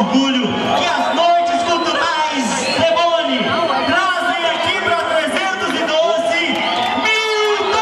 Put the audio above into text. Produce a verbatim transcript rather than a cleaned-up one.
orgulho que as noites culturais Lebone trazem aqui para trezentos e doze Milton!